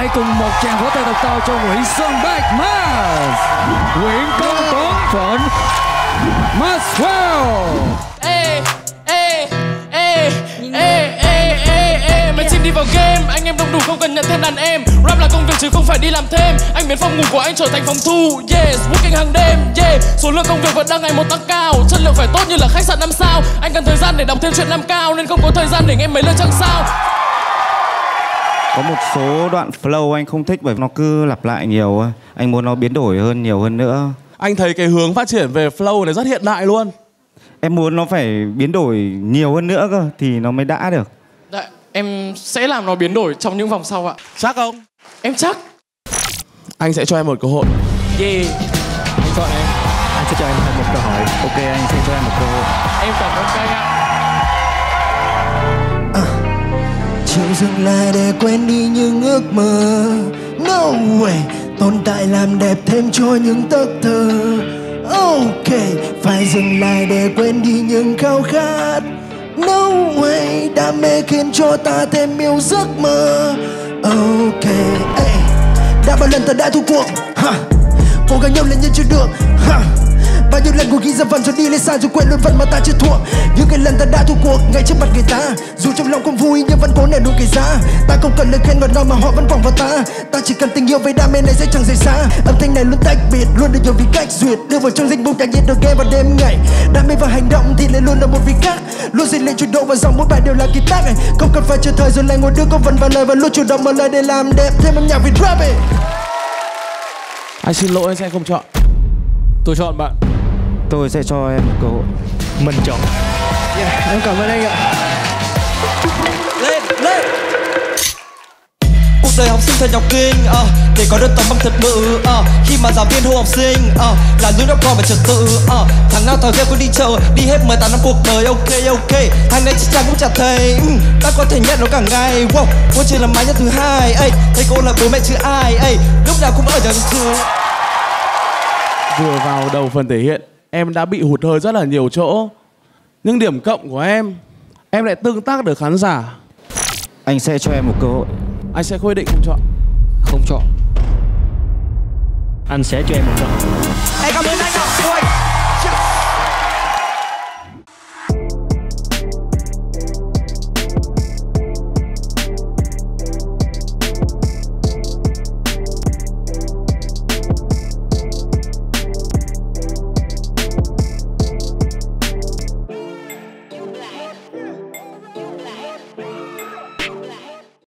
hãy cùng một tràng vỗ tay thật to cho Nguyễn Xuân Bách, MAS, Nguyễn Công Tuấn, PHÀN, MAXWELL. Ê, ê, ê, ê, ê, ê, ê, máy chim đi vào game, anh em đông đủ không cần nhận thêm đàn em. Rap là công việc chứ không phải đi làm thêm. Anh biến phòng ngủ của anh trở thành phòng thu. Yes, working hàng đêm, yeah. Số lượng công việc vẫn đang ngày một tăng cao. Chất lượng phải tốt như là khách sạn 5 sao. Anh cần thời gian để đọc thêm chuyện Nam Cao, nên không có thời gian để nghe mấy lời chẳng sao. Có một số đoạn flow anh không thích bởi nó cứ lặp lại nhiều. Anh muốn nó biến đổi hơn, nhiều hơn nữa. Anh thấy cái hướng phát triển về flow này rất hiện đại luôn. Em muốn nó phải biến đổi nhiều hơn nữa cơ thì nó mới đã được. Đấy, em sẽ làm nó biến đổi trong những vòng sau ạ. Chắc không? Em chắc. Anh sẽ cho em một cơ hội. Yeah. Anh chọn em. Anh sẽ cho em một cơ hội. Ok, anh sẽ cho em một cơ hội. Em cảm ơn các anh ạ. Chịu dừng lại để quên đi những ước mơ. No way. Tồn tại làm đẹp thêm cho những tấc thơ. Ok. Phải dừng lại để quên đi những khao khát. No way. Đam mê khiến cho ta thêm yêu giấc mơ. Ok. Hey. Đã bao lần ta đã thua cuộc ha. Cố gắng nhau lên nhưng chưa được ha. Bao nhiêu lần cô ghi ra vần rồi đi lên xa rồi quên luôn vần mà ta chưa thua. Những cái lần ta đã thua cuộc ngay trước mặt người ta, dù trong lòng không vui nhưng vẫn cố nén nỗi kể ra. Ta không cần lời khen ngọt ngào mà họ vẫn vòng vào ta. Ta chỉ cần tình yêu với đam mê này sẽ chẳng rời xa. Âm thanh này luôn tách biệt, luôn được nhiều vị cách duyệt, đưa vào trong danh mục đặc biệt được nghe vào đêm ngày. Đam mê và hành động thì lại luôn là một vị khác, luôn dệt lên chuyển độ và dòng mỗi bài đều là kỳ tác này. Không cần phải chờ thời rồi lại ngồi đưa câu vần vào lời và luôn chủ động mở lời để làm đẹp thêm âm nhạc về rap. Anh xin lỗi, anh sẽ không chọn. Tôi chọn bạn. Tôi sẽ cho em một cơ hội. Mình chọn. Yeah, em cảm ơn anh ạ. Lên, lên. Cuộc đời học sinh thật nhọc kinh để có được tấm bằng thật bự khi mà giáo viên hô học sinh là lúc đó còn phải trật tự tháng nào tao ghép cứ đi chợ đi hết 18 năm cuộc đời. Ok, ok, hàng ngày chị chàng cũng chả thấy ta có thể nhận nó cả ngày. Wow, cô chỉ là mái nhà thứ hai ấy, thấy cô là bố mẹ chứ ai ấy, lúc nào cũng ở nhà trường. Vừa vào đầu phần thể hiện, em đã bị hụt hơi rất là nhiều chỗ. Nhưng điểm cộng của em lại tương tác được khán giả. Anh sẽ cho em một cơ hội. Anh sẽ quyết định không chọn. Không chọn. Anh sẽ cho em một cơ hội. Em cảm ơn anh ạ.